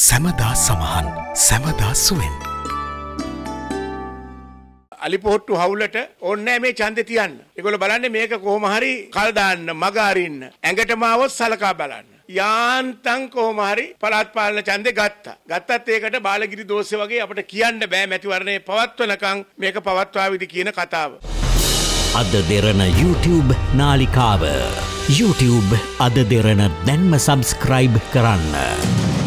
සැමදා සමහන් සැමදා සුවෙන් අලිපොහොට්ටු හවුලට ඕන්නේ මේ ඡන්දේ තියන්න. ඒගොල්ලෝ බලන්නේ මේක කොහොම හරි කල් දාන්න, මග අරින්න, ඇඟටම આવොත් සලකා බලන්න. යාන්තම් කොහොම හරි පළාත් පාලන ඡන්දේ ගත්තා. ගත්තත් ඒකට බාලගිරි දෝෂේ වගේ අපිට කියන්න බෑ මැතිවරණය පවත්වනකම් මේක පවත්වාවිද කියන කතාව. අද දෙරණ YouTube නාලිකාව YouTube අද දෙරණ දැන්ම subscribe කරන්න.